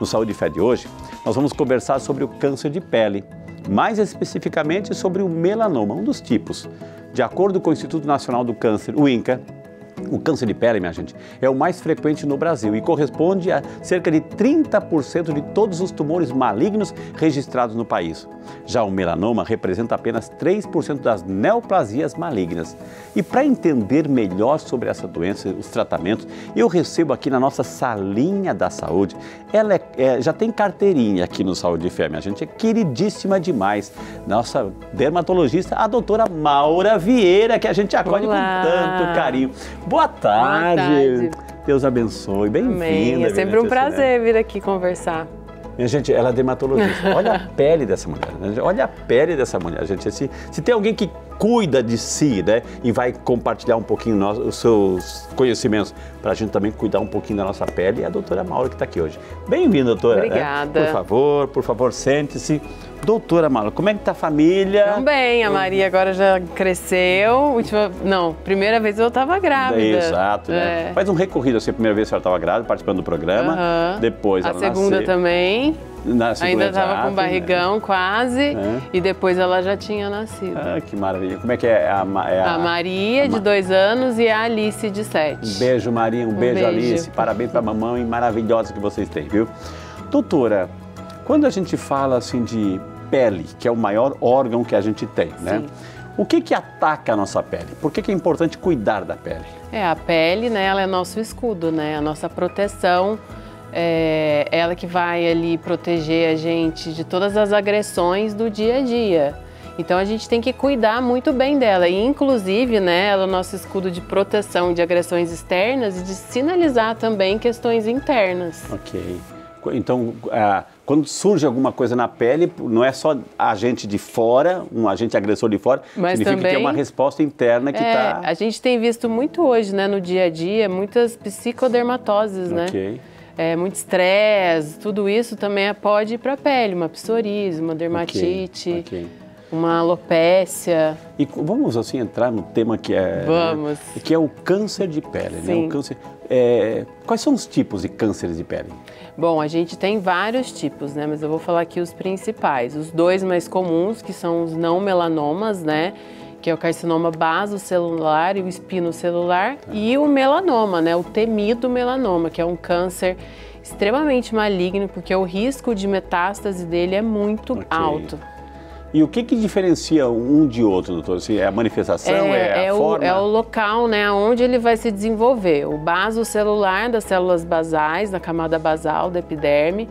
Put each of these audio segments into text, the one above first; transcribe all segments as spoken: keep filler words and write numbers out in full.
No Saúde e Fé de hoje, nós vamos conversar sobre o câncer de pele, mais especificamente sobre o melanoma, um dos tipos. De acordo com o Instituto Nacional do Câncer, o INCA, o câncer de pele, minha gente, é o mais frequente no Brasil e corresponde a cerca de trinta por cento de todos os tumores malignos registrados no país. Já o melanoma representa apenas três por cento das neoplasias malignas. E para entender melhor sobre essa doença, os tratamentos, eu recebo aqui na nossa salinha da saúde, ela é, é, já tem carteirinha aqui no Saúde de Fêmea, minha gente, é queridíssima demais, nossa dermatologista, a doutora Maura Vieira, que a gente acolhe Olá. Com tanto carinho. Boa tarde. Boa tarde, Deus abençoe, bem-vinda. É sempre um prazer vir aqui conversar. Minha gente, ela é dermatologista, olha a pele dessa mulher, olha a pele dessa mulher, gente, se, se tem alguém que cuida de si, né, e vai compartilhar um pouquinho nós, os seus conhecimentos, para a gente também cuidar um pouquinho da nossa pele, é a doutora Maura que está aqui hoje. Bem-vinda, doutora. Obrigada. Né? Por favor, por favor, sente-se. Doutora Maura, como é que tá a família? Também, a Maria agora já cresceu. Última, não, primeira vez eu tava grávida. Exato, né? É. Faz um recorrido assim, a primeira vez que ela tava grávida, participando do programa. Uhum. Depois a ela segunda nasceu. Também. Na segunda ainda tava exato, com barrigão, né? Quase. É. E depois ela já tinha nascido. Ah, que maravilha. Como é que é a... É a, a Maria, a, de dois anos, e a Alice, de sete. Um beijo, Maria. Um, um beijo, beijo, Alice. Parabéns pra mamãe maravilhosa que vocês têm, viu? Doutora, quando a gente fala assim de pele, que é o maior órgão que a gente tem, né? Sim. O que que ataca a nossa pele? Por que que é importante cuidar da pele? É, a pele, né, ela é nosso escudo, né? A nossa proteção, é ela que vai ali proteger a gente de todas as agressões do dia a dia. Então a gente tem que cuidar muito bem dela e, inclusive, né, ela é o nosso escudo de proteção de agressões externas e de sinalizar também questões internas. Ok. Então, ah, quando surge alguma coisa na pele, não é só agente de fora, um agente agressor de fora, mas significa também que tem uma resposta interna que está... É, a gente tem visto muito hoje, né, no dia a dia, muitas psicodermatoses, okay. né? É, muito estresse, tudo isso também pode ir para a pele, uma psoríase, uma dermatite... Okay. Okay. Uma alopécia. E vamos assim entrar no tema que é... Vamos. Né, que é o câncer de pele, Sim. né? O câncer, é, quais são os tipos de cânceres de pele? Bom, a gente tem vários tipos, né? Mas eu vou falar aqui os principais. Os dois mais comuns, que são os não melanomas, né? Que é o carcinoma basocelular e o espinocelular. Tá. E o melanoma, né? O temido melanoma, que é um câncer extremamente maligno, porque o risco de metástase dele é muito okay. alto. E o que que diferencia um de outro, doutor? Se é a manifestação, é, é a é forma? O, é o local, né, onde ele vai se desenvolver. O basocelular das células basais, na camada basal da epiderme,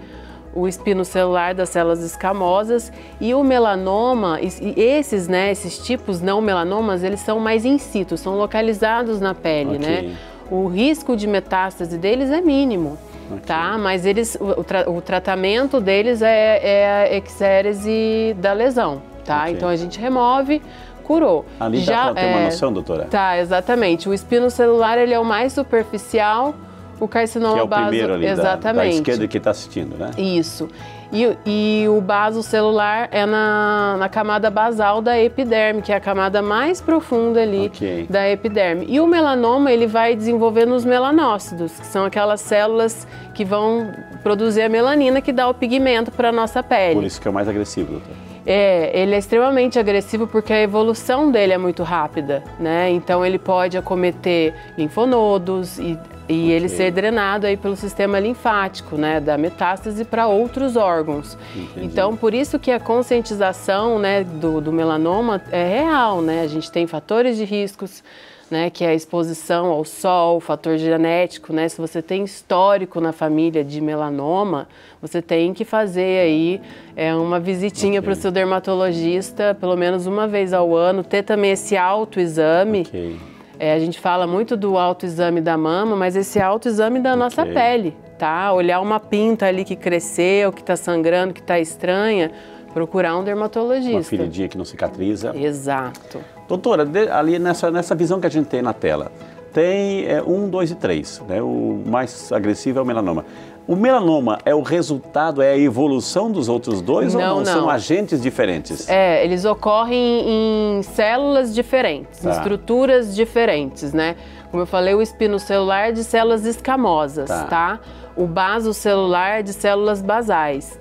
o espinocelular das células escamosas e o melanoma, e esses, né, esses tipos não melanomas, eles são mais in situ, são localizados na pele, okay. né? O risco de metástase deles é mínimo. Okay. Tá? Mas eles, o, tra, o tratamento deles é, é a exérese da lesão, tá? Okay. Então a gente remove, curou. Ali já dá pra ter é, uma noção, doutora? Tá, exatamente. O espinocelular, ele é o mais superficial, o carcinoma baso... Que é o primeiro ali, exatamente. Da, da esquerda que tá assistindo, né? Isso. E, e o basocelular é na, na camada basal da epiderme, que é a camada mais profunda ali okay. da epiderme. E o melanoma, ele vai desenvolver nos melanócitos, que são aquelas células que vão produzir a melanina, que dá o pigmento para a nossa pele. Por isso que é o mais agressivo, doutor. É, ele é extremamente agressivo porque a evolução dele é muito rápida, né? Então ele pode acometer linfonodos e... E okay. ele ser drenado aí pelo sistema linfático, né, da metástase para outros órgãos. Entendi. Então, por isso que a conscientização, né, do, do melanoma é real, né? A gente tem fatores de riscos, né, que é a exposição ao sol, fator genético, né? Se você tem histórico na família de melanoma, você tem que fazer aí é, uma visitinha okay. para o seu dermatologista, pelo menos uma vez ao ano, ter também esse autoexame. Okay. É, a gente fala muito do autoexame da mama, mas esse autoexame da okay. nossa pele, tá? Olhar uma pinta ali que cresceu, que tá sangrando, que tá estranha, procurar um dermatologista. Uma feridinha que não cicatriza. Exato. Doutora, ali nessa, nessa visão que a gente tem na tela, tem é, um, dois e três, né? O mais agressivo é o melanoma. O melanoma é o resultado, é a evolução dos outros dois não, ou não? não? São agentes diferentes? É, eles ocorrem em células diferentes, tá. em estruturas diferentes, né? Como eu falei, o espinocelular é de células escamosas, tá? tá? o baso celular é de células basais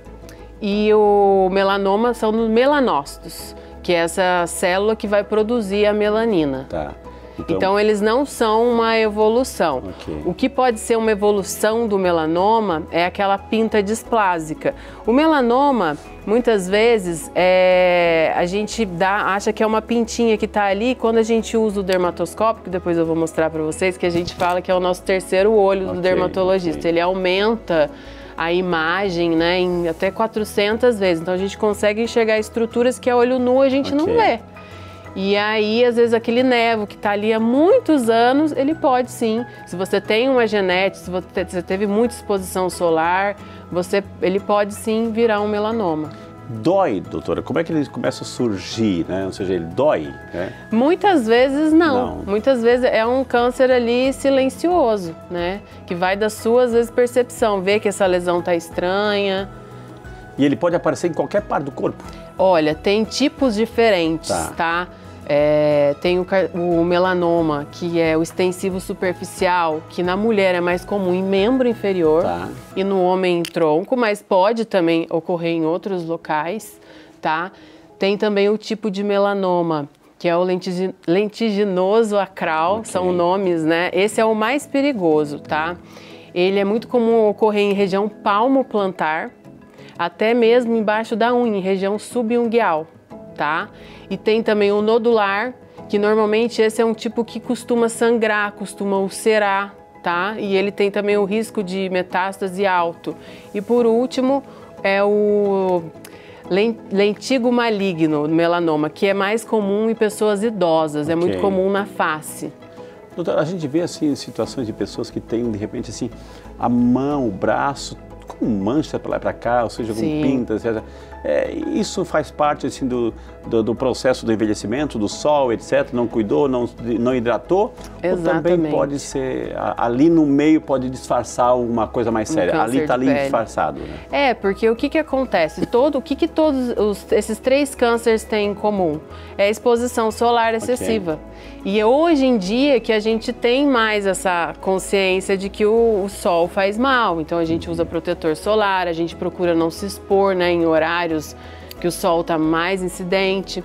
e o melanoma são os melanócitos, que é essa célula que vai produzir a melanina. Tá. Então, então eles não são uma evolução. Okay. O que pode ser uma evolução do melanoma é aquela pinta displásica. O melanoma, muitas vezes, é, a gente dá, acha que é uma pintinha que está ali, quando a gente usa o dermatoscópio, que depois eu vou mostrar para vocês, que a gente fala que é o nosso terceiro olho okay, do dermatologista. Okay. Ele aumenta a imagem, né, em até quatrocentas vezes. Então a gente consegue enxergar estruturas que a olho nu a gente okay. não vê. E aí, às vezes, aquele nevo que está ali há muitos anos, ele pode sim. Se você tem uma genética, se você teve muita exposição solar, você, ele pode sim virar um melanoma. Dói, doutora? Como é que ele começa a surgir, né? Ou seja, ele dói, né? Muitas vezes não. não. Muitas vezes é um câncer ali silencioso, né? Que vai da sua, às vezes, percepção, ver que essa lesão está estranha. E ele pode aparecer em qualquer parte do corpo? Olha, tem tipos diferentes, tá? tá? É, tem o, o melanoma, que é o extensivo superficial, que na mulher é mais comum em membro inferior tá. e no homem em tronco, mas pode também ocorrer em outros locais, tá? Tem também o tipo de melanoma, que é o lentiginoso acral, okay. são nomes, né? Esse é o mais perigoso, tá? Ele é muito comum ocorrer em região palmo-plantar, até mesmo embaixo da unha, em região subungual. Tá? E tem também o nodular, que normalmente esse é um tipo que costuma sangrar, costuma ulcerar, tá? E ele tem também o risco de metástase alto. E por último é o lentigo maligno, melanoma, que é mais comum em pessoas idosas, okay. é muito comum na face. Doutora, a gente vê assim situações de pessoas que têm de repente assim a mão, o braço, com mancha para lá e para cá, ou seja, com pintas, etcétera. É, isso faz parte assim, do, do, do processo do envelhecimento, do sol, etcétera. Não cuidou, não, não hidratou. Exatamente. Ou também pode ser, ali no meio pode disfarçar alguma coisa mais séria. Um ali está ali disfarçado. Né? É, porque o que, que acontece? Todo, o que, que todos os, esses três cânceres têm em comum? É a exposição solar excessiva. Okay. E é hoje em dia que a gente tem mais essa consciência de que o, o sol faz mal. Então a gente usa protetor solar, a gente procura não se expor, né, em horários que o sol está mais incidente.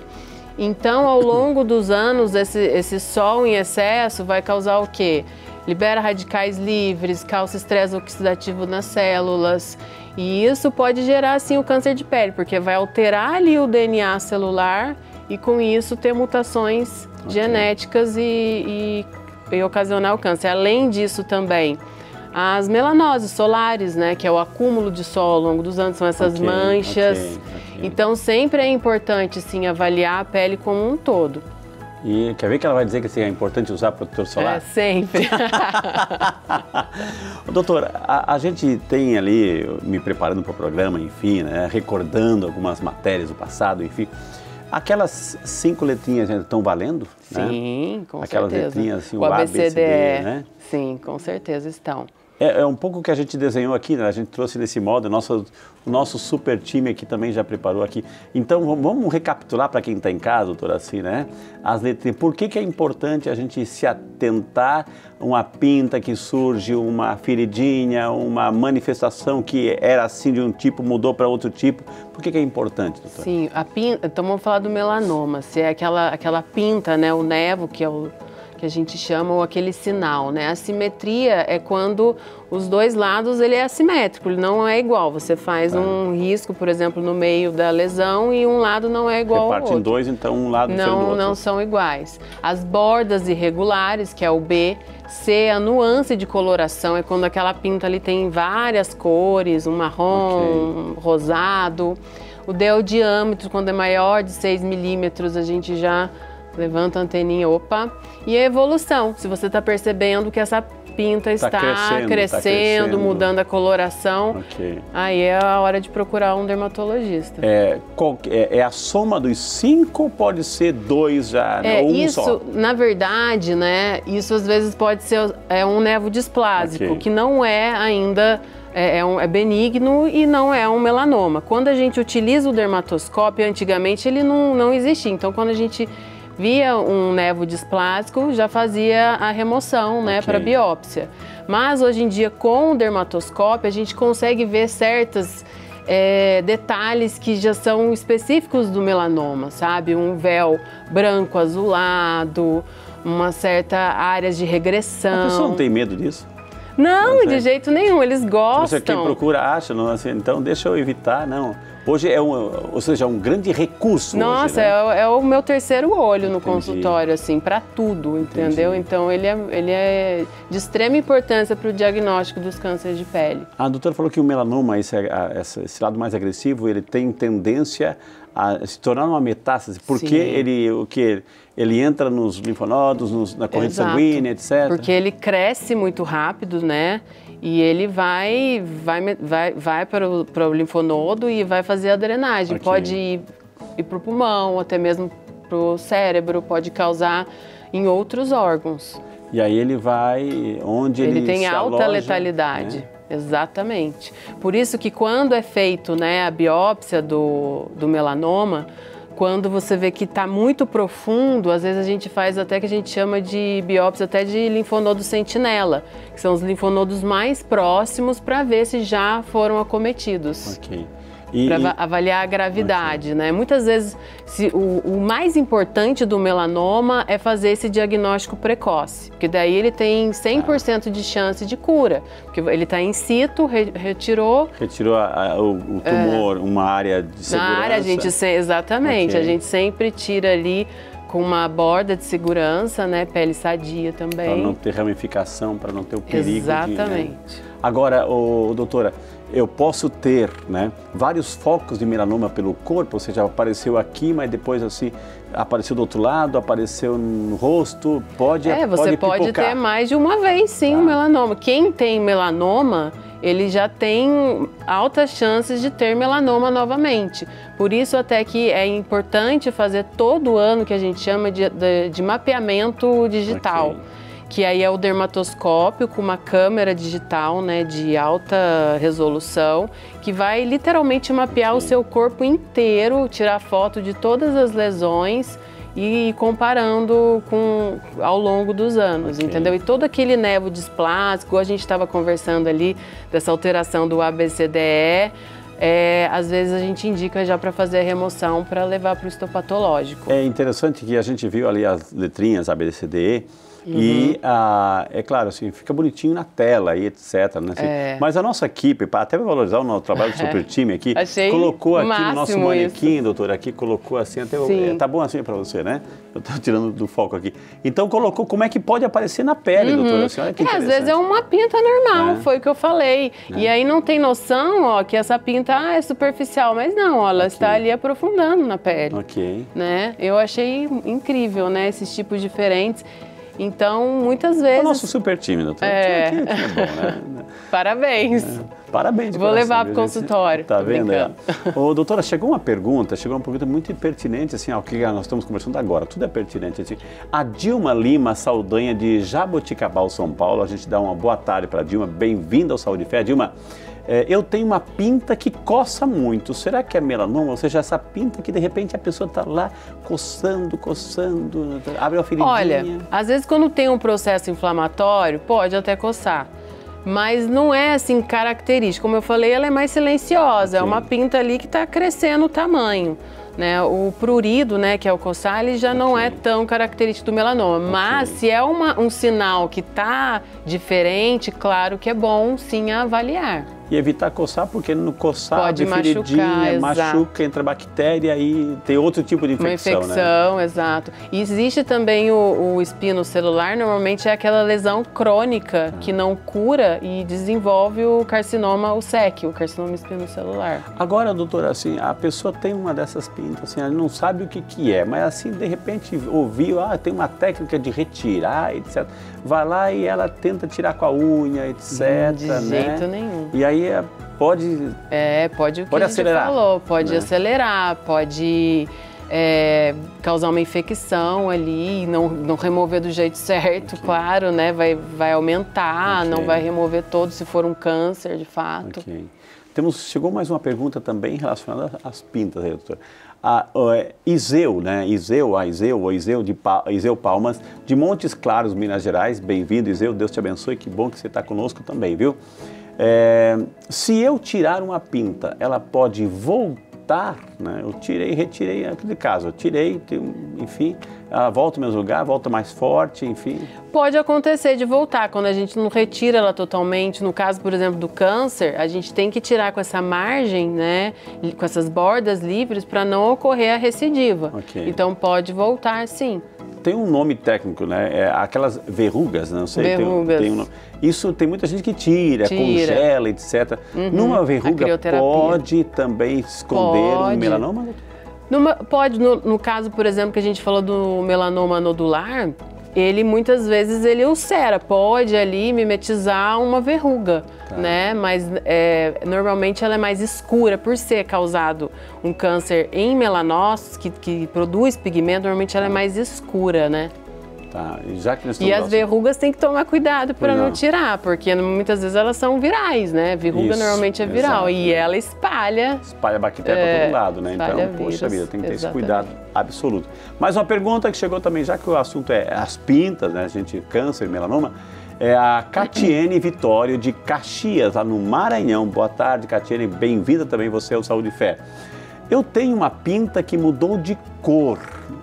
Então, ao longo dos anos, esse, esse sol em excesso vai causar o quê? Libera radicais livres, causa estresse oxidativo nas células. E isso pode gerar, assim, o câncer de pele, porque vai alterar ali o D N A celular e, com isso, ter mutações okay. genéticas e, e, e ocasionar o câncer. Além disso, também, as melanoses solares, né, que é o acúmulo de sol ao longo dos anos, são essas okay, manchas. Okay, okay. Então sempre é importante, sim, avaliar a pele como um todo. E quer ver que ela vai dizer que assim, é importante usar protetor solar? É, sempre. Doutora, a, a gente tem ali, me preparando para o programa, enfim, né, recordando algumas matérias do passado, enfim. Aquelas cinco letrinhas ainda estão valendo? Sim, né? com Aquelas certeza. Aquelas letrinhas assim, o, o A B C D, né? Sim, com certeza estão. É, é um pouco o que a gente desenhou aqui, né? A gente trouxe desse modo, nosso, o nosso super time aqui também já preparou aqui. Então, vamos recapitular para quem está em casa, doutora, assim, né? As letrinhas, por que que é importante a gente se atentar a uma pinta que surge, uma feridinha, uma manifestação que era assim de um tipo, mudou para outro tipo? Por que que é importante, doutora? Sim, a pinta, então vamos falar do melanoma, se é aquela, aquela pinta, né? O nevo, que é o... que a gente chama, ou aquele sinal, né? A simetria é quando os dois lados, ele é assimétrico, ele não é igual. Você faz ah. um risco, por exemplo, no meio da lesão e um lado não é igual Reparte ao outro. Em dois, então um lado não, do outro. Não são iguais. As bordas irregulares, que é o B, C, a nuance de coloração, é quando aquela pinta ali tem várias cores, um marrom, okay. um rosado. O D é o diâmetro, quando é maior de seis milímetros, a gente já... levanta a anteninha, opa. E a evolução, se você está percebendo que essa pinta está, está crescendo, crescendo, tá crescendo, mudando a coloração, okay. aí é a hora de procurar um dermatologista. É, qual, é, é a soma dos cinco ou pode ser dois já, né? é, ou um isso, só? Na verdade, né, isso às vezes pode ser é um nevo displásico, okay. que não é ainda... É, é, um, é benigno e não é um melanoma. Quando a gente utiliza o dermatoscópio, antigamente ele não, não existia. Então, quando a gente via um névo displásico, já fazia a remoção, né, okay, para biópsia. Mas hoje em dia, com o dermatoscópio, a gente consegue ver certas É, detalhes que já são específicos do melanoma, sabe? Um véu branco azulado, uma certa área de regressão. A pessoa não tem medo disso? Não, não de jeito nenhum, eles gostam. Você que procura acha, não, assim, então deixa eu evitar, não. Hoje é um, ou seja, um grande recurso. Nossa, hoje, né? é, o, é o meu terceiro olho no Entendi. consultório, assim, para tudo, entendeu? Entendi. Então ele é, ele é de extrema importância para o diagnóstico dos cânceres de pele. A doutora falou que o melanoma, esse, esse lado mais agressivo, ele tem tendência a se tornar uma metástase, porque Sim. ele, o que, ele entra nos linfonodos, nos, na corrente Exato. sanguínea, etcétera. Porque ele cresce muito rápido, né? E ele vai, vai, vai, vai para, o, para o linfonodo e vai fazer a drenagem. Okay. Pode ir, ir para o pulmão, até mesmo para o cérebro, pode causar em outros órgãos. E aí ele vai onde ele, ele tem se alta aloja, letalidade. Né? Exatamente. Por isso que quando é feito, né, a biópsia do, do melanoma, quando você vê que está muito profundo, às vezes a gente faz até que a gente chama de biópsia até de linfonodo sentinela, que são os linfonodos mais próximos para ver se já foram acometidos. Ok. Para avaliar a gravidade, okay. né? Muitas vezes se, o, o mais importante do melanoma é fazer esse diagnóstico precoce, porque daí ele tem cem por cento de chance de cura, porque ele está in situ, re, retirou... Retirou a, a, o, o tumor, é, uma área de segurança. Na área, a gente, exatamente, okay. a gente sempre tira ali com uma borda de segurança, né? Pele sadia também. Para não ter ramificação, para não ter o perigo. Exatamente. De, né? Agora, ô, doutora, eu posso ter, né, vários focos de melanoma pelo corpo, ou seja, apareceu aqui, mas depois assim, apareceu do outro lado, apareceu no rosto, pode É, você pode, pode ter mais de uma vez, sim, tá. o melanoma. Quem tem melanoma, ele já tem altas chances de ter melanoma novamente. Por isso até que é importante fazer todo ano, que a gente chama de, de, de mapeamento digital. Okay. Que aí é o dermatoscópio com uma câmera digital, né, de alta resolução, que vai literalmente mapear okay. o seu corpo inteiro, tirar foto de todas as lesões e ir comparando com, ao longo dos anos, okay. entendeu? E todo aquele névo displásico, a gente estava conversando ali dessa alteração do A B C D E, É, às vezes a gente indica já para fazer a remoção, para levar para o histopatológico. É interessante que a gente viu ali as letrinhas A B C D E, Uhum. E, ah, é claro, assim, fica bonitinho na tela e etcétera. Né? Assim, é. Mas a nossa equipe, até para valorizar o nosso trabalho do super time aqui, Achei colocou aqui no nosso manequim, isso. doutora, aqui colocou assim, até Sim. tá bom assim para você, né? Eu tô tirando do foco aqui. Então colocou como é que pode aparecer na pele, uhum. doutora. Assim, olha que é, às vezes é uma pinta normal, é. foi o que eu falei. É. E aí não tem noção, ó, que essa pinta ah, é superficial, mas não, ó, ela okay. está ali aprofundando na pele. Ok. Né? Eu achei incrível, né, esses tipos diferentes. Então, muitas vezes... O nosso super time, doutor. É. Aqui, aqui é bom, né? Parabéns. É. Parabéns. Vou coração, levar para o consultório. Tá vendo? É. Ô, doutora, chegou uma pergunta, chegou uma pergunta muito pertinente, assim, ao que nós estamos conversando agora, tudo é pertinente. Assim. A Dilma Lima Saldanha, de Jaboticabal, São Paulo, a gente dá uma boa tarde para a Dilma, bem-vinda ao Saúde e Fé. Dilma, é, eu tenho uma pinta que coça muito, será que é melanoma? Ou seja, essa pinta que de repente a pessoa está lá coçando, coçando, abre uma feridinha. Olha, às vezes quando tem um processo inflamatório, pode até coçar, mas não é assim característico. Como eu falei, ela é mais silenciosa, okay. é uma pinta ali que está crescendo o tamanho. Né, o prurido, né, que é o coçar, ele já okay. não é tão característico do melanoma, okay. mas se é uma, um sinal que está diferente, claro que é bom sim avaliar. E evitar coçar, porque no coçar pode machucar, machuca, entra bactéria e tem outro tipo de infecção. Uma infecção, né? Exato. E existe também o, o espino celular, normalmente é aquela lesão crônica ah. que não cura e desenvolve o carcinoma, o S E C, o carcinoma espinocelular. Agora, doutora, assim, a pessoa tem uma dessas pintas, assim, ela não sabe o que que é, mas assim, de repente ouviu, ah, tem uma técnica de retirar, etcétera. Vai lá e ela tenta tirar com a unha, etcétera. Hum, de jeito né? nenhum. E aí pode é pode o que pode a gente acelerar, falou pode né? acelerar, pode é, causar uma infecção ali, não não remover do jeito certo, okay. claro, né? Vai vai aumentar, okay. não vai remover todo se for um câncer de fato. Okay. Temos, chegou mais uma pergunta também relacionada às pintas, doutora. A, uh, Iseu, né? Iseu, a Iseu, ou Iseu, de pa, Iseu Palmas, de Montes Claros, Minas Gerais. Bem-vindo, Iseu, Deus te abençoe, que bom que você está conosco também, viu? É, se eu tirar uma pinta, ela pode voltar, né? Eu tirei, retirei, naquele caso, eu tirei, enfim, ela volta ao mesmo lugar, volta mais forte, enfim. Pode acontecer de voltar, quando a gente não retira ela totalmente. No caso, por exemplo, do câncer, a gente tem que tirar com essa margem, né, com essas bordas livres, para não ocorrer a recidiva. Okay. Então pode voltar, sim. Tem um nome técnico, né? É aquelas verrugas, não sei. Verrugas. Tem, tem um nome. Isso tem muita gente que tira, tira. congela, etcétera. Uhum. Numa verruga pode também esconder pode. um melanoma? Numa, pode, no, no caso, por exemplo, que a gente falou do melanoma nodular, ele muitas vezes ele ulcera, pode ali mimetizar uma verruga, tá, né? Mas é, normalmente ela é mais escura, por ser causado um câncer em melanócitos, que, que produz pigmento, normalmente ela é mais escura, né? Tá. E, já que nós estamos e as verrugas tem que tomar cuidado para não. não tirar, porque muitas vezes elas são virais, né? Verruga Isso, normalmente é viral, exato. E ela espalha... Espalha bactéria é, para todo lado, né? Então, vírus, poxa vida, tem que ter exatamente. esse cuidado absoluto. Mais uma pergunta que chegou também, já que o assunto é as pintas, né? A gente, câncer e melanoma, é a Catiene Vitório de Caxias, lá no Maranhão. Boa tarde, Catiene, bem-vinda também você ao Saúde e Fé. Eu tenho uma pinta que mudou de cor.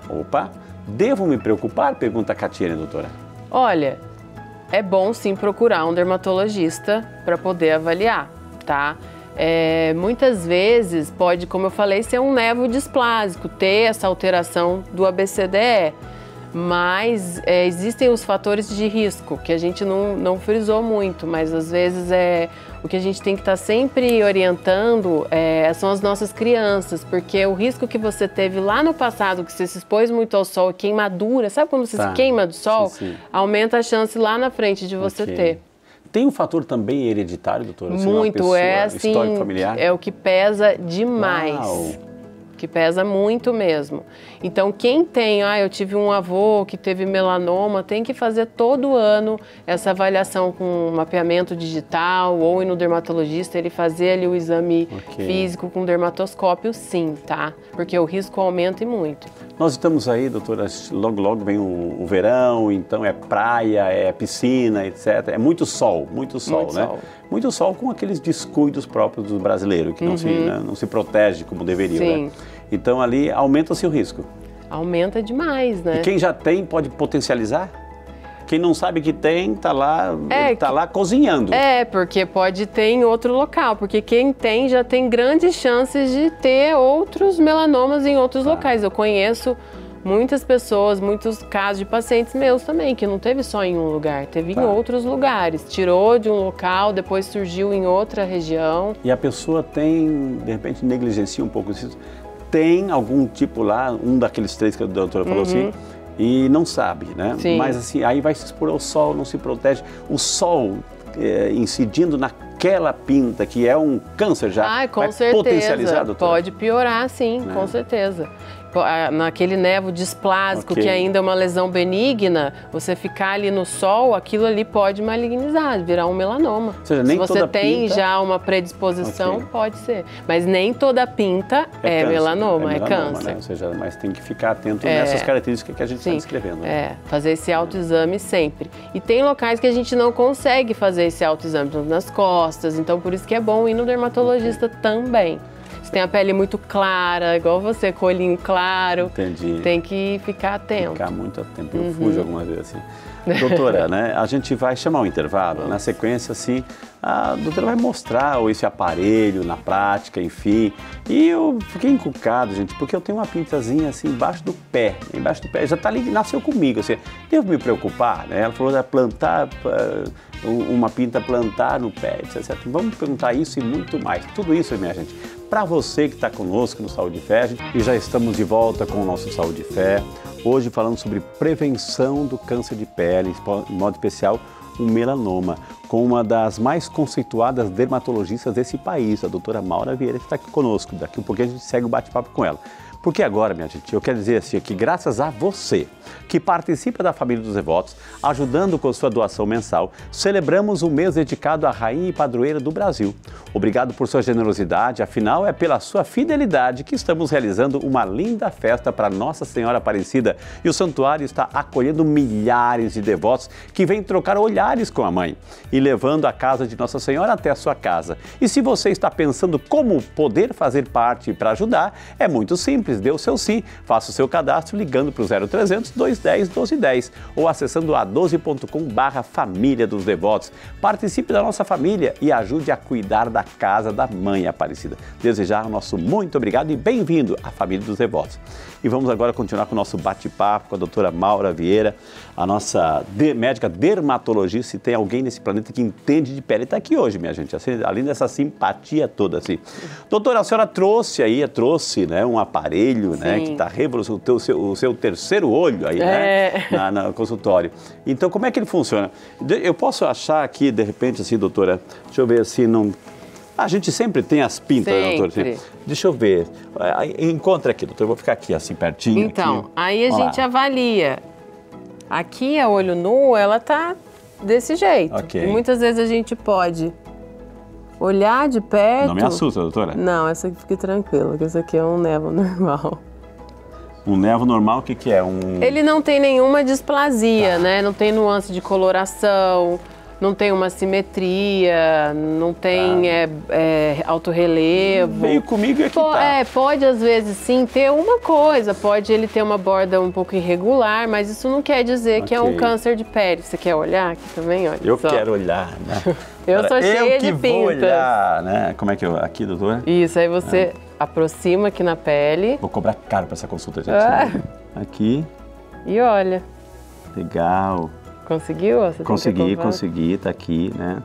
Opa! Devo me preocupar? Pergunta a Catiene, doutora. Olha, é bom sim procurar um dermatologista para poder avaliar, tá? É, muitas vezes pode, como eu falei, ser um névo displásico, ter essa alteração do A B C D E, mas é, existem os fatores de risco, que a gente não, não frisou muito, mas às vezes é, o que a gente tem que estar tá sempre orientando é, são as nossas crianças, porque o risco que você teve lá no passado, que você se expôs muito ao sol, queimadura, sabe quando você tá. se queima do sol? Sim, sim. Aumenta a chance lá na frente de você okay. ter. Tem um fator também hereditário, doutora? Muito, pessoa, é assim, histórico familiar? É o que pesa demais. Uau. Que pesa muito mesmo. Então, quem tem, ah, eu tive um avô que teve melanoma, tem que fazer todo ano essa avaliação com mapeamento digital ou ir no dermatologista, ele fazer ali o exame okay. físico com dermatoscópio, sim, tá? Porque o risco aumenta e muito. Nós estamos aí, doutora, logo, logo vem o, o verão, então é praia, é piscina, etcétera. É muito sol, muito sol, muito né? Sol. Muito sol com aqueles descuidos próprios do brasileiro, que uhum. não, se, né, não se protege como deveria, sim. né? Então ali aumenta-se o risco. Aumenta demais, né? E quem já tem pode potencializar? Quem não sabe que tem, tá lá, é, tá lá cozinhando. É, porque pode ter em outro local, porque quem tem já tem grandes chances de ter outros melanomas em outros tá. locais. Eu conheço muitas pessoas, muitos casos de pacientes meus também, que não teve só em um lugar, teve tá. em outros lugares. Tirou de um local, depois surgiu em outra região. E a pessoa tem, de repente, negligencia um pouco isso. Tem algum tipo lá, um daqueles três que a doutora falou uhum. assim, e não sabe, né? Sim. Mas assim, aí vai se expor ao sol, não se protege. O sol é, incidindo naquela pinta, que é um câncer já, ah, com vai certeza. potencializar, doutora? Pode piorar, sim, né? Com certeza. Naquele nevo displásico, okay. que ainda é uma lesão benigna, você ficar ali no sol, aquilo ali pode malignizar, virar um melanoma. Ou seja, nem Se você toda tem pinta... já uma predisposição, okay. pode ser. Mas nem toda pinta é, é câncer, melanoma, é, melanoma, é câncer. Né? Ou seja, mas tem que ficar atento é. nessas características que a gente está descrevendo. Né? É, fazer esse autoexame sempre. E tem locais que a gente não consegue fazer esse autoexame, nas costas, então por isso que é bom ir no dermatologista okay. também. Tem a pele muito clara, igual você, com o olhinho claro. Entendi. Tem que ficar atento. Ficar muito atento. Eu uhum. fujo algumas vezes assim. Doutora, né, a gente vai chamar um intervalo. Na sequência, assim, a doutora vai mostrar esse aparelho na prática, enfim. E eu fiquei encucado, gente, porque eu tenho uma pintazinha assim embaixo do pé. Embaixo do pé. Já tá ali, nasceu comigo. Assim, devo me preocupar, né? Ela falou de plantar... uma pinta plantar no pé, etcétera. Vamos perguntar isso e muito mais. Tudo isso, minha gente, para você que está conosco no Saúde e Fé. E já estamos de volta com o nosso Saúde e Fé. Hoje falando sobre prevenção do câncer de pele, em modo especial o melanoma. com uma das mais conceituadas dermatologistas desse país, a doutora Maura Vieira, que está aqui conosco. Daqui um pouquinho a gente segue o bate-papo com ela. Porque agora, minha gente, eu quero dizer assim, que graças a você, que participa da família dos devotos, ajudando com sua doação mensal, celebramos um mês dedicado à rainha e padroeira do Brasil. Obrigado por sua generosidade, afinal é pela sua fidelidade que estamos realizando uma linda festa para Nossa Senhora Aparecida, e o santuário está acolhendo milhares de devotos que vêm trocar olhares com a mãe e levando a casa de Nossa Senhora até a sua casa. E se você está pensando como poder fazer parte para ajudar, é muito simples. Dê o seu sim, faça o seu cadastro ligando para o zero trezentos, dois dez, doze dez ou acessando a doze ponto com barra Família dos Devotos. Participe da nossa família e ajude a cuidar da casa da Mãe Aparecida. Desejar o nosso muito obrigado e bem-vindo à Família dos Devotos. E vamos agora continuar com o nosso bate-papo com a doutora Maura Vieira, a nossa de, médica dermatologista. Se tem alguém nesse planeta que entende de pele, está aqui hoje, minha gente, assim, além dessa simpatia toda. Assim. Doutora, a senhora trouxe aí, trouxe né, um aparelho Aparelho, né, que está revolucionando o seu, o seu terceiro olho aí, é. né, na, no consultório. Então, como é que ele funciona? Eu posso achar aqui, de repente, assim, doutora, deixa eu ver assim, não... A gente sempre tem as pintas, né, doutora? Deixa eu ver, encontra aqui, doutora, eu vou ficar aqui, assim, pertinho. Então, aqui. Aí a Olá. gente avalia. Aqui, a olho nu, ela tá desse jeito. Okay. E muitas vezes a gente pode... olhar de perto... Não me assusta, doutora. Não, essa aqui fique tranquila, que essa aqui é um névoa normal. Um névoa normal, o que que é? Um... Ele não tem nenhuma displasia, tá. né? Não tem nuance de coloração, não tem uma simetria, não tem tá. é, é, alto relevo. Veio comigo aqui, tá. É, pode às vezes sim ter uma coisa, pode ele ter uma borda um pouco irregular, mas isso não quer dizer okay. que é um câncer de pele. Você quer olhar aqui também? Olha Eu só. quero olhar, né? Eu sou cheia eu que de pintas. Vou olhar, né? Como é que eu... Aqui, doutora? Isso, aí você ah. aproxima aqui na pele. Vou cobrar caro pra essa consulta, gente. Ah. Né? Aqui. E olha. Legal. Conseguiu? Você consegui, consegui, tá aqui, né?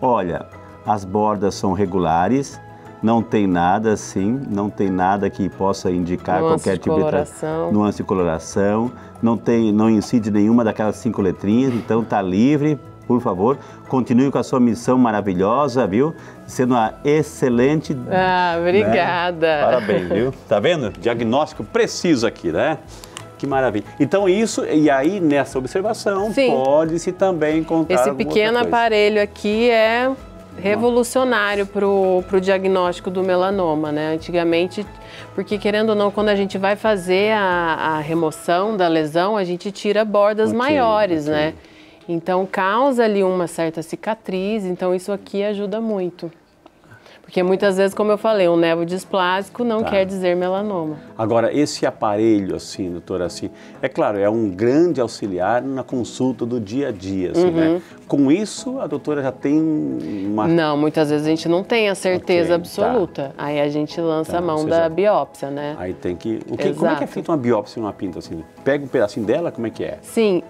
Olha, as bordas são regulares, não tem nada assim, não tem nada que possa indicar nuance qualquer tipo de... Nuance de coloração. Não tem, não incide nenhuma daquelas cinco letrinhas, então tá livre. Por favor, continue com a sua missão maravilhosa, viu? Sendo uma excelente... Ah, obrigada! Né? Parabéns, viu? Tá vendo? Diagnóstico preciso aqui, né? Que maravilha. Então isso, e aí nessa observação, pode-se também encontrar esse pequeno aparelho aqui é revolucionário para o diagnóstico do melanoma, né? Antigamente, porque querendo ou não, quando a gente vai fazer a, a remoção da lesão, a gente tira bordas okay, maiores, okay. né? Então, causa ali uma certa cicatriz, então isso aqui ajuda muito. Porque muitas vezes, como eu falei, um névoa displásico não tá. quer dizer melanoma. Agora, esse aparelho, assim, doutora, assim, é claro, é um grande auxiliar na consulta do dia a dia, assim, uhum. né? Com isso, a doutora já tem uma... Não, muitas vezes a gente não tem a certeza okay, absoluta. Tá. Aí a gente lança tá, a mão da já... biópsia, né? Aí tem que... O que... Como é que é feita uma biópsia numa pinta, assim? Pega um pedacinho dela, como é que é? Sim.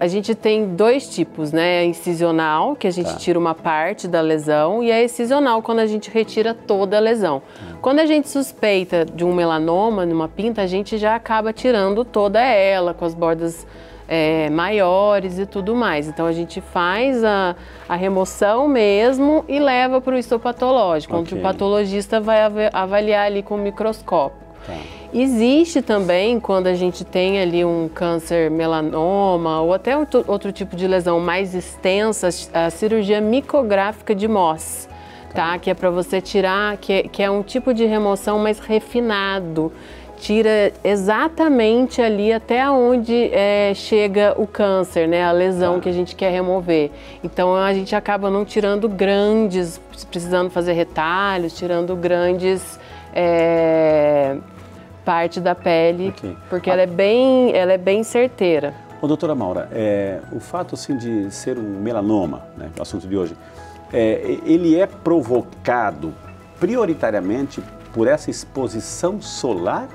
A gente tem dois tipos, né? A incisional, que a gente tá. tira uma parte da lesão, e a excisional, quando a gente retira toda a lesão. Tá. Quando a gente suspeita de um melanoma, numa pinta, a gente já acaba tirando toda ela, com as bordas é, maiores e tudo mais. Então, a gente faz a, a remoção mesmo e leva para o histopatológico, okay. onde o patologista vai avaliar ali com o microscópio. Tá. Existe também, quando a gente tem ali um câncer melanoma ou até outro, outro tipo de lesão mais extensa, a cirurgia micrográfica de Moss, tá? tá? Que é para você tirar, que é, que é um tipo de remoção mais refinado. Tira exatamente ali até onde é, chega o câncer, né? A lesão tá. que a gente quer remover. Então, a gente acaba não tirando grandes, precisando fazer retalhos, tirando grandes... É... parte da pele, okay. porque ah. ela é bem, ela é bem certeira. Ô, doutora Maura, é, o fato assim, de ser um melanoma, né, o assunto de hoje, é, ele é provocado prioritariamente por essa exposição solar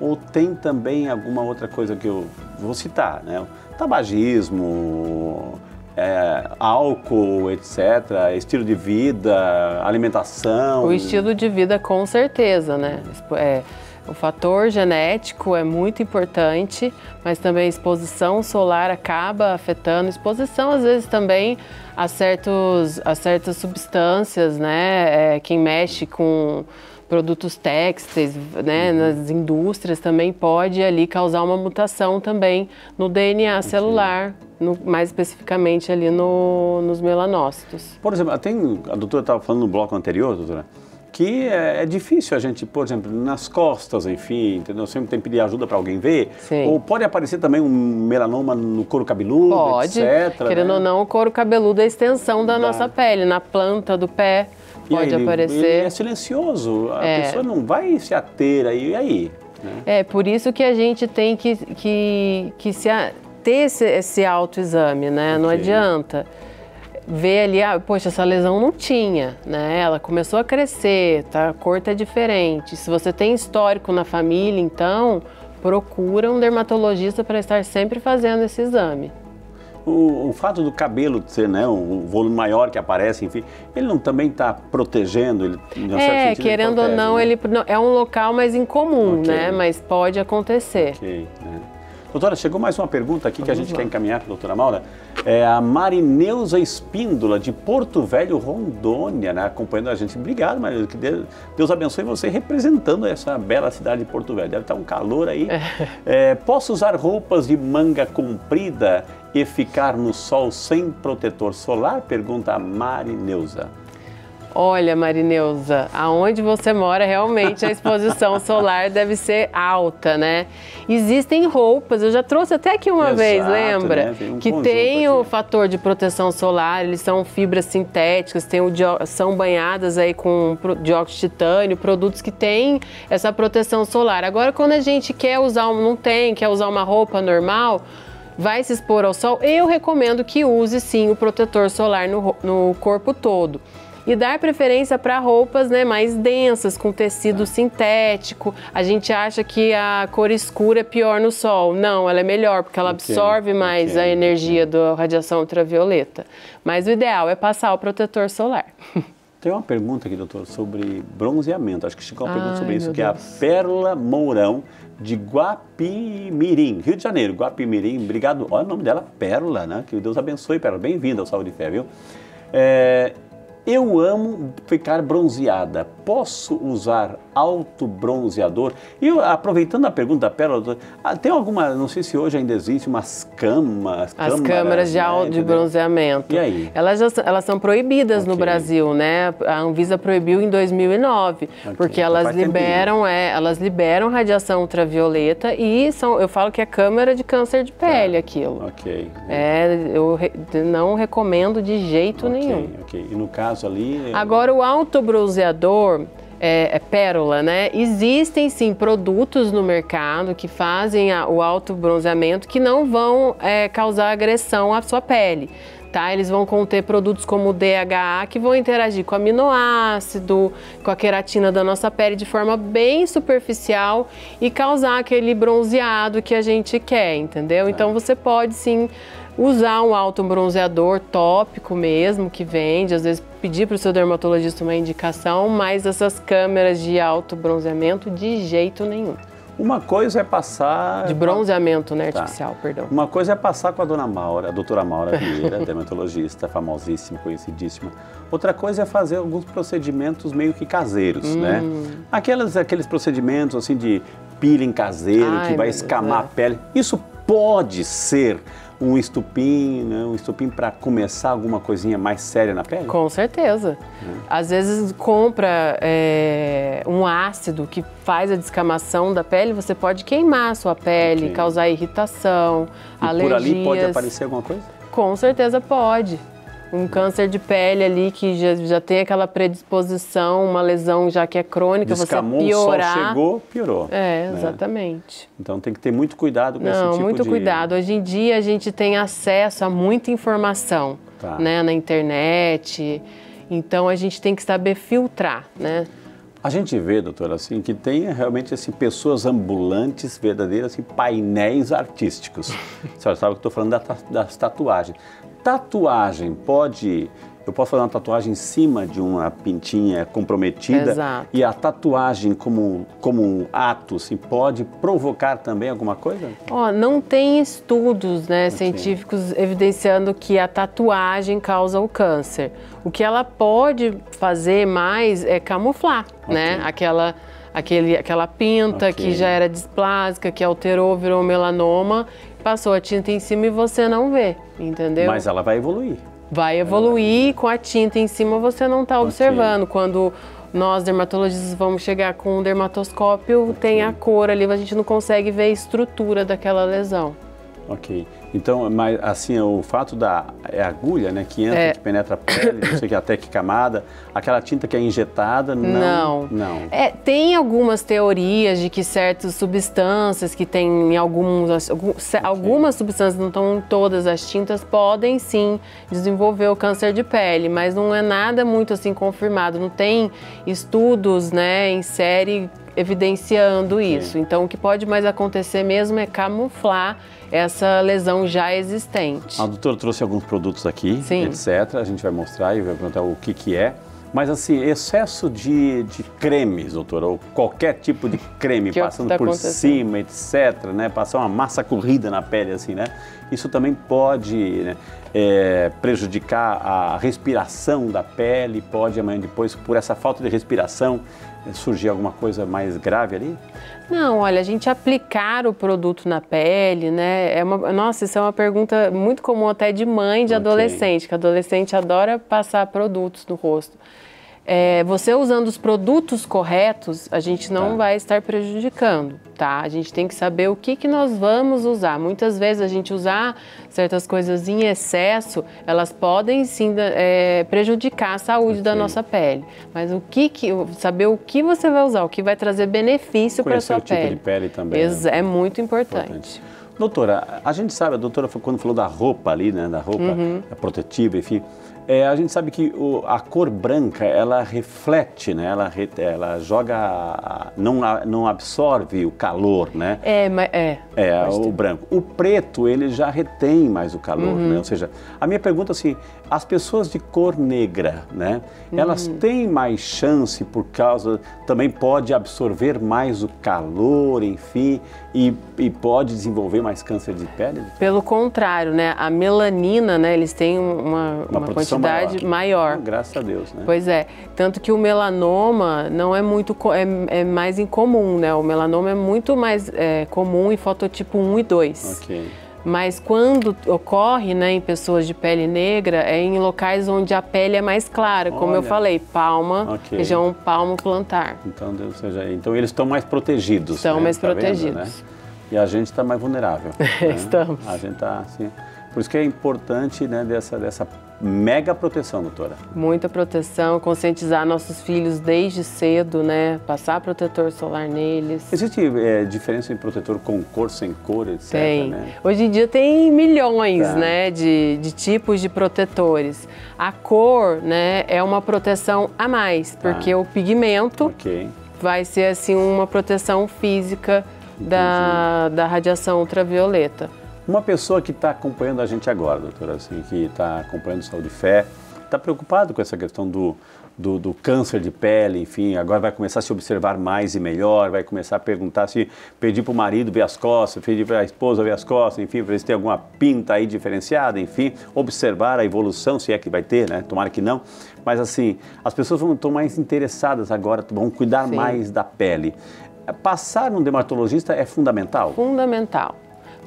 ou tem também alguma outra coisa que eu vou citar, né? Tabagismo... É, álcool, etcétera, estilo de vida, alimentação... O estilo de vida, com certeza, né? É, O fator genético é muito importante, mas também a exposição solar acaba afetando, exposição às vezes também a, certos, a certas substâncias, né? É, quem mexe com produtos téxteis, né, nas indústrias também pode ali causar uma mutação também no D N A celular, no, mais especificamente ali no, nos melanócitos. Por exemplo, tem, a doutora estava falando no bloco anterior, doutora, que é, é difícil a gente, por exemplo, nas costas, enfim, entendeu? Sempre tem que pedir ajuda para alguém ver. Sim. Ou pode aparecer também um melanoma no couro cabeludo, pode, etcétera. Querendo né? ou não, o couro cabeludo é a extensão da, da nossa pele, na planta do pé. Pode e aí, aparecer. Ele, ele é silencioso, a é. pessoa não vai se ater aí. E aí né? É por isso que a gente tem que, que, que se, ter esse, esse autoexame, né? Okay. Não adianta ver ali, ah, poxa, essa lesão não tinha, né? Ela começou a crescer, tá? A cor tá diferente. Se você tem histórico na família, então procura um dermatologista para estar sempre fazendo esse exame. O, o fato do cabelo ser, né, um volume maior que aparece, enfim, ele não também está protegendo? Ele, em um é, certo sentido, querendo ele protege, ou não, né? ele não, é um local mais incomum, okay. né? Mas pode acontecer. Ok, é. Doutora, chegou mais uma pergunta aqui Vamos que a gente lá. quer encaminhar para a doutora Maura. É a Marineuza Espíndola, de Porto Velho, Rondônia, né, acompanhando a gente. Obrigado, Marineuza, que Deus, Deus abençoe você representando essa bela cidade de Porto Velho. Deve estar um calor aí. É. É, posso usar roupas de manga comprida e ficar no sol sem protetor solar? Pergunta a Marineuza. Olha, Marineuza, aonde você mora realmente a exposição solar deve ser alta, né? Existem roupas, eu já trouxe até aqui uma Exato, vez, lembra? Né? Tem um que tem aqui o fator de proteção solar, eles são fibras sintéticas, tem o dió... são banhadas aí com dióxido de titânio, produtos que têm essa proteção solar. Agora, quando a gente quer usar, um... não tem, quer usar uma roupa normal, vai se expor ao sol, eu recomendo que use sim o protetor solar no, no corpo todo. E dar preferência para roupas, né, mais densas, com tecido ah. sintético. A gente acha que a cor escura é pior no sol. Não, ela é melhor, porque ela okay. absorve mais okay. a energia okay. da radiação ultravioleta. Mas o ideal é passar o protetor solar. Tem uma pergunta aqui, doutor, sobre bronzeamento. Acho que chegou uma Ai, pergunta sobre isso, que Deus. é a Perla Mourão, de Guapimirim, Rio de Janeiro. Guapimirim, obrigado. Olha o nome dela, Pérola, né? Que Deus abençoe, Pérola. Bem-vinda ao Saúde e Fé, viu? É, eu amo ficar bronzeada. Posso usar autobronzeador? E aproveitando a pergunta da Pérola, tem alguma, não sei se hoje ainda existe, umas camas, As câmaras, câmaras de, né, auto de bronzeamento. E aí? Elas, já, elas são proibidas okay. no Brasil, né? A Anvisa proibiu em dois mil e nove, okay. porque elas liberam, é, elas liberam radiação ultravioleta e são, eu falo que é câmara de câncer de pele ah, aquilo. Ok. É, eu re, não recomendo de jeito okay, nenhum. Ok, e no caso ali... Eu... Agora, o autobronzeador... É, é pérola, né? Existem sim produtos no mercado que fazem a, o autobronzeamento que não vão é, causar agressão à sua pele, tá? Eles vão conter produtos como o D H A que vão interagir com aminoácido, com a queratina da nossa pele de forma bem superficial e causar aquele bronzeado que a gente quer, entendeu? Então você pode sim usar um autobronzeador tópico mesmo, que vende, às vezes pedir para o seu dermatologista uma indicação, mas essas câmeras de autobronzeamento de jeito nenhum. Uma coisa é passar... De bronzeamento, né, artificial, tá. perdão. Uma coisa é passar com a dona Maura, a doutora Maura Vieira, dermatologista, famosíssima, conhecidíssima. Outra coisa é fazer alguns procedimentos meio que caseiros, hum. né? Aquelas, aqueles procedimentos, assim, de peeling caseiro, Ai, que vai escamar é. a pele. Isso pode ser... Um estupim, né? um estupim para começar alguma coisinha mais séria na pele? Com certeza. Hum. Às vezes compra é, um ácido que faz a descamação da pele, você pode queimar a sua pele, okay. causar irritação, e alergias. Por ali pode aparecer alguma coisa? Com certeza pode. Um câncer de pele ali que já, já tem aquela predisposição, uma lesão já que é crônica, Descamou, você piorar... Descamou, chegou, piorou. É, né? exatamente. Então tem que ter muito cuidado com Não, esse tipo de... Não, muito cuidado. Hoje em dia a gente tem acesso a muita informação, tá. né, na internet. Então a gente tem que saber filtrar, né? A gente vê, doutora, assim, que tem realmente assim, pessoas ambulantes, verdadeiras, assim, painéis artísticos. A senhora sabe que eu estou falando da, das tatuagens. Tatuagem pode Eu posso fazer uma tatuagem em cima de uma pintinha comprometida. Exato. E a tatuagem como, como um ato, se pode provocar também alguma coisa? Ó, não tem estudos, né, assim, científicos evidenciando que a tatuagem causa o câncer. O que ela pode fazer mais é camuflar, okay, né, aquela... Aquele, aquela pinta, okay, que já era displásica, que alterou, virou melanoma, passou a tinta em cima e você não vê, entendeu? Mas ela vai evoluir. Vai evoluir, vai... com a tinta em cima você não está observando. Okay. Quando nós, dermatologistas, vamos chegar com um dermatoscópio, okay, tem a cor ali, a gente não consegue ver a estrutura daquela lesão. Ok. Então, mas assim, o fato da é agulha, né, que entra, é. que penetra a pele, não sei que, até que camada, aquela tinta que é injetada, não... Não. não. É, tem algumas teorias de que certas substâncias que tem em alguns... Okay. Algumas substâncias, não estão em todas as tintas, podem sim desenvolver o câncer de pele, mas não é nada muito assim confirmado, não tem estudos, né, em série evidenciando isso. Então, o que pode mais acontecer mesmo é camuflar essa lesão já existente. A doutora trouxe alguns produtos aqui, sim, etcétera. A gente vai mostrar e vai perguntar o que que é. Mas assim, excesso de, de cremes, doutora, ou qualquer tipo de creme, que passando tá por cima, etcétera, né? Passar uma massa corrida na pele, assim, né? Isso também pode, né, é, prejudicar a respiração da pele, pode amanhã depois, por essa falta de respiração, surgir alguma coisa mais grave ali? Não, olha, a gente aplicar o produto na pele, né? É uma, nossa, isso é uma pergunta muito comum até de mãe de okay. adolescente, que adolescente adora passar produtos no rosto. É, você usando os produtos corretos, a gente não tá. vai estar prejudicando, tá? A gente tem que saber o que que nós vamos usar. Muitas vezes a gente usar certas coisas em excesso, elas podem sim é, prejudicar a saúde okay. da nossa pele. Mas o que que, saber o que você vai usar, o que vai trazer benefício para a sua pele. Conhecer o tipo de pele também. Ex né? É muito importante. importante. Doutora, a gente sabe, a doutora quando falou da roupa ali, né, da roupa uhum. protetiva, enfim... É, a gente sabe que o, a cor branca, ela reflete, né? Ela, ela joga, não, não absorve o calor, né? É, mas é. É, o branco. O preto, ele já retém mais o calor, uhum. né? Ou seja, a minha pergunta assim, as pessoas de cor negra, né? Uhum. Elas têm mais chance por causa, também pode absorver mais o calor, enfim, e, e pode desenvolver mais câncer de pele? Pelo contrário, né? A melanina, né? Eles têm uma, uma, uma quantidade maior. maior. Graças a Deus, né? Pois é. Tanto que o melanoma não é muito... É, é mais incomum, né? O melanoma é muito mais é, comum em fototipo um e dois. Ok. Mas quando ocorre, né, em pessoas de pele negra, é em locais onde a pele é mais clara, como Olha. eu falei, palma, okay. região palmo-plantar. Então, ou seja, então eles estão mais protegidos. Estão né? mais tá protegidos. Vendo, né? E a gente está mais vulnerável. né? Estamos. A gente está assim... Por isso que é importante, né, dessa, dessa mega proteção, doutora. Muita proteção, conscientizar nossos filhos desde cedo, né? Passar protetor solar neles. Existe é, diferença em protetor com cor, sem cor, etcétera? Tem. Né? Hoje em dia tem milhões tá. né, de, de tipos de protetores. A cor, né, é uma proteção a mais, porque tá. o pigmento okay. vai ser assim, uma proteção física da, da radiação ultravioleta. Uma pessoa que está acompanhando a gente agora, doutora, assim, que está acompanhando Saúde e Fé, está preocupado com essa questão do, do, do câncer de pele, enfim, agora vai começar a se observar mais e melhor, vai começar a perguntar se pedir para o marido ver as costas, pedir para a esposa ver as costas, enfim, para ver se tem alguma pinta aí diferenciada, enfim, observar a evolução, se é que vai ter, né? Tomara que não. Mas assim, as pessoas vão, estão mais interessadas agora, vão cuidar Sim. mais da pele. Passar num dermatologista é fundamental? Fundamental.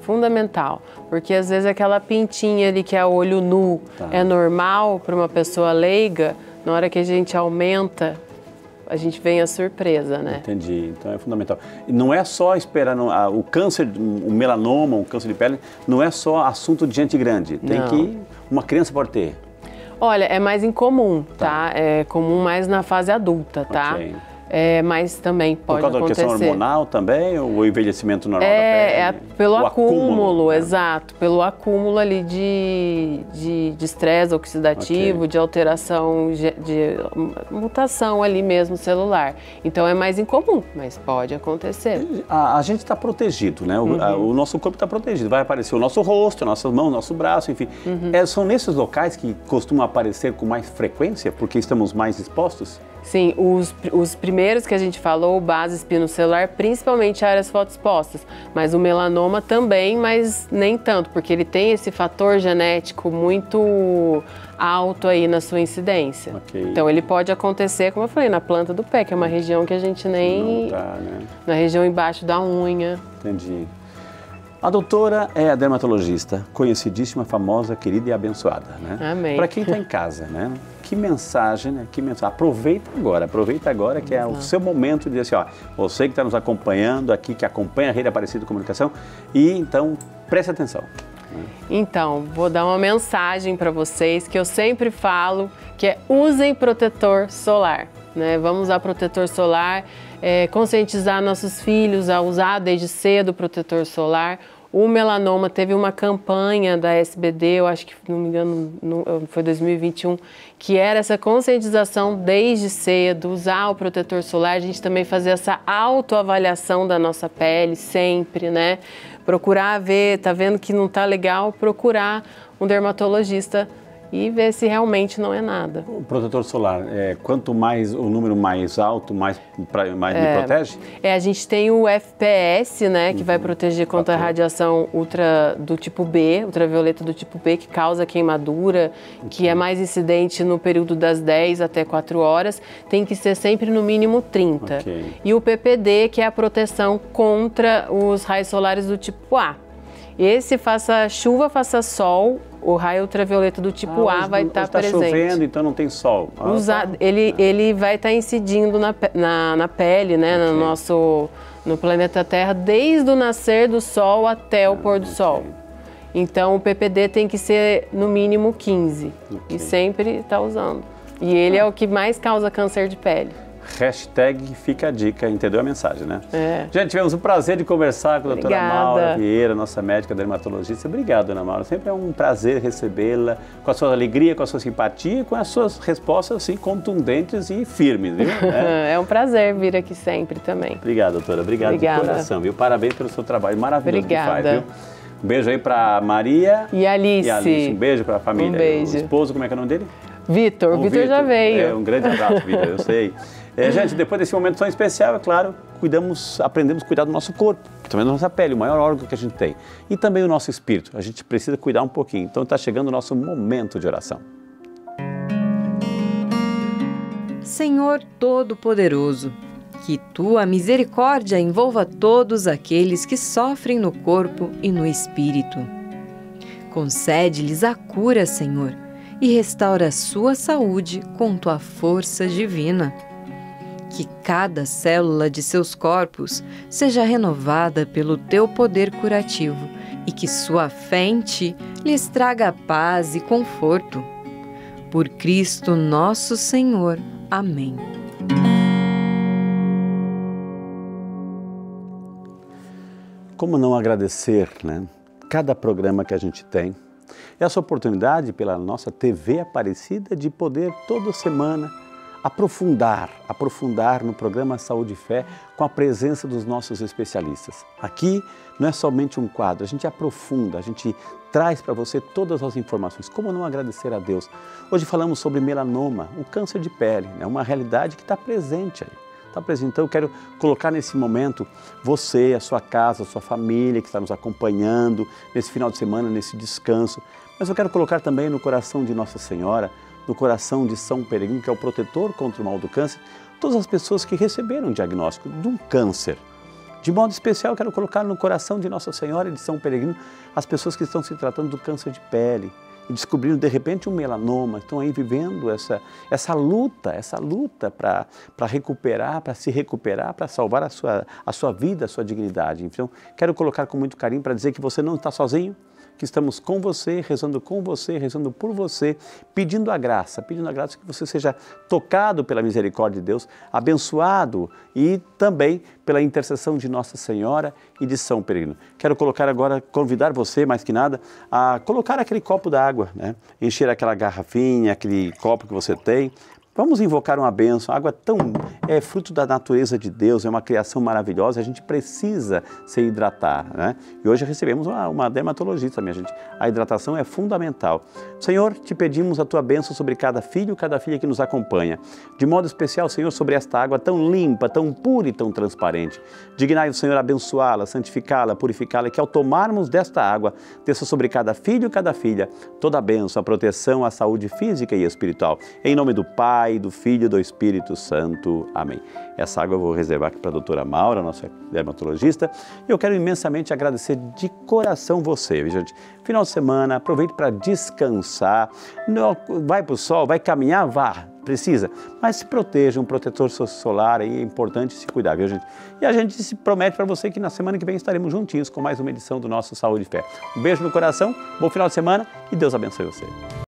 Fundamental, porque às vezes aquela pintinha ali que é olho nu tá. é normal para uma pessoa leiga, na hora que a gente aumenta, a gente vem a surpresa, né? Entendi, então é fundamental. E não é só esperar, não, a, o câncer, o melanoma, o câncer de pele, não é só assunto de gente grande, tem não. que uma criança pode ter. Olha, é mais incomum, tá? tá? É comum mais na fase adulta, tá? Okay. É, mas também pode acontecer. Por causa da questão hormonal também, ou o envelhecimento normal é, da pele? É, pelo acúmulo, acúmulo né? exato, pelo acúmulo ali de estresse de, de oxidativo, okay. de alteração, de, de mutação ali mesmo celular. Então é mais incomum, mas pode acontecer. A, a gente está protegido, né? O, uhum. a, o nosso corpo está protegido, vai aparecer o nosso rosto, nossas mãos, nosso braço, enfim. Uhum. É, são nesses locais que costumam aparecer com mais frequência, porque estamos mais expostos? Sim, os, os primeiros que a gente falou, base espinocelular, principalmente áreas fotoexpostas, mas o melanoma também, mas nem tanto, porque ele tem esse fator genético muito alto aí na sua incidência. Okay. Então ele pode acontecer, como eu falei, na planta do pé, que é uma região que a gente nem... Não dá, né? Na região embaixo da unha. Entendi. A doutora é a dermatologista, conhecidíssima, famosa, querida e abençoada, né? Amém. Para quem está em casa, né? Que mensagem, né? Que mensagem. Aproveita agora, aproveita agora que é o seu momento de dizer assim, ó, você que está nos acompanhando aqui, que acompanha a Rede Aparecida de Comunicação, e então preste atenção. Então, vou dar uma mensagem para vocês que eu sempre falo, que é usem protetor solar, né? Vamos usar protetor solar, é, conscientizar nossos filhos a usar desde cedo o protetor solar. O melanoma teve uma campanha da S B D, eu acho que, não me engano, foi dois mil e vinte e um, que era essa conscientização desde cedo, usar o protetor solar, a gente também fazer essa autoavaliação da nossa pele sempre, né? Procurar ver, tá vendo que não tá legal, procurar um dermatologista e ver se realmente não é nada. O protetor solar, é, quanto mais o número mais alto, mais, pra, mais é, me protege? É, a gente tem o F P S, né, que uhum. vai proteger contra a radiação ultra do tipo B, ultravioleta do tipo B, que causa queimadura, uhum. que é mais incidente no período das dez até quatro horas, tem que ser sempre no mínimo trinta. Okay. E o P P D, que é a proteção contra os raios solares do tipo A. Esse faça chuva, faça sol, o raio ultravioleta do tipo ah, A vai estar tá presente. Está chovendo, então não tem sol. Ah, Usa, ele, ah. ele vai estar tá incidindo na, na, na pele, né, okay. no nosso, no planeta Terra, desde o nascer do sol até ah, o pôr do okay. sol. Então o P P D tem que ser no mínimo quinze okay. e sempre está usando. E ele ah. é o que mais causa câncer de pele. Hashtag fica a dica, entendeu a mensagem, né? É. Gente, tivemos o prazer de conversar com a doutora Maura Vieira, nossa médica dermatologista. Obrigado, dona Maura. Sempre é um prazer recebê-la, com a sua alegria, com a sua simpatia, com as suas respostas, assim, contundentes e firmes, viu? É, é um prazer vir aqui sempre também. Obrigado, doutora. Obrigado Obrigada. de coração, viu? Parabéns pelo seu trabalho maravilhoso Obrigada. que faz, viu? Um beijo aí pra Maria e Alice. E Alice. Um beijo pra família. Um beijo. O esposo, como é que é o nome dele? Vitor. O Vitor já veio. É, um grande abraço, Vitor, eu sei. É, gente, depois desse momento tão especial, é claro, cuidamos, aprendemos a cuidar do nosso corpo, também da nossa pele, o maior órgão que a gente tem. E também do nosso espírito, a gente precisa cuidar um pouquinho. Então está chegando o nosso momento de oração. Senhor Todo-Poderoso, que Tua misericórdia envolva todos aqueles que sofrem no corpo e no espírito. Concede-lhes a cura, Senhor, e restaura a sua saúde com Tua força divina. Que cada célula de seus corpos seja renovada pelo Teu poder curativo e que sua fé em Ti lhes traga paz e conforto. Por Cristo nosso Senhor. Amém. Como não agradecer, né? Cada programa que a gente tem. Essa oportunidade pela nossa T V Aparecida de poder toda semana aprofundar, aprofundar no programa Saúde e Fé com a presença dos nossos especialistas. Aqui não é somente um quadro, a gente aprofunda, a gente traz para você todas as informações. Como não agradecer a Deus? Hoje falamos sobre melanoma, o câncer de pele, né? Uma realidade que está presente aí. Está presente. Então eu quero colocar nesse momento você, a sua casa, a sua família que está nos acompanhando nesse final de semana, nesse descanso. Mas eu quero colocar também no coração de Nossa Senhora, no coração de São Peregrino, que é o protetor contra o mal do câncer, todas as pessoas que receberam o diagnóstico de um câncer. De modo especial, quero colocar no coração de Nossa Senhora e de São Peregrino as pessoas que estão se tratando do câncer de pele e descobrindo, de repente, um melanoma, estão aí vivendo essa, essa luta, essa luta para recuperar, para se recuperar, para salvar a sua, a sua vida, a sua dignidade. Então, quero colocar com muito carinho para dizer que você não está sozinho, que estamos com você, rezando com você, rezando por você, pedindo a graça, pedindo a graça que você seja tocado pela misericórdia de Deus, abençoado e também pela intercessão de Nossa Senhora e de São Peregrino. Quero colocar agora, convidar você, mais que nada, a colocar aquele copo d'água, né? Encher aquela garrafinha, aquele copo que você tem. Vamos invocar uma bênção. A água tão, é fruto da natureza de Deus, é uma criação maravilhosa, a gente precisa se hidratar, né? E hoje recebemos uma, uma dermatologista, minha gente. A hidratação é fundamental. Senhor, te pedimos a tua bênção sobre cada filho, cada filha que nos acompanha. De modo especial, Senhor, sobre esta água tão limpa, tão pura e tão transparente. Dignai o Senhor abençoá-la, santificá-la, purificá-la, que ao tomarmos desta água, desça sobre cada filho, cada filha, toda a bênção, a proteção, a saúde física e espiritual. Em nome do Pai, do Filho e do Espírito Santo. Amém. Essa água eu vou reservar aqui para a doutora Maura, nossa dermatologista. Eu quero imensamente agradecer de coração você, gente. Final de semana, aproveite para descansar. Vai para o sol, vai caminhar, vá. Precisa, mas se proteja, um protetor solar aí é importante se cuidar, viu, gente? E a gente se promete para você que na semana que vem estaremos juntinhos com mais uma edição do nosso Saúde e Fé. Um beijo no coração, bom final de semana e Deus abençoe você.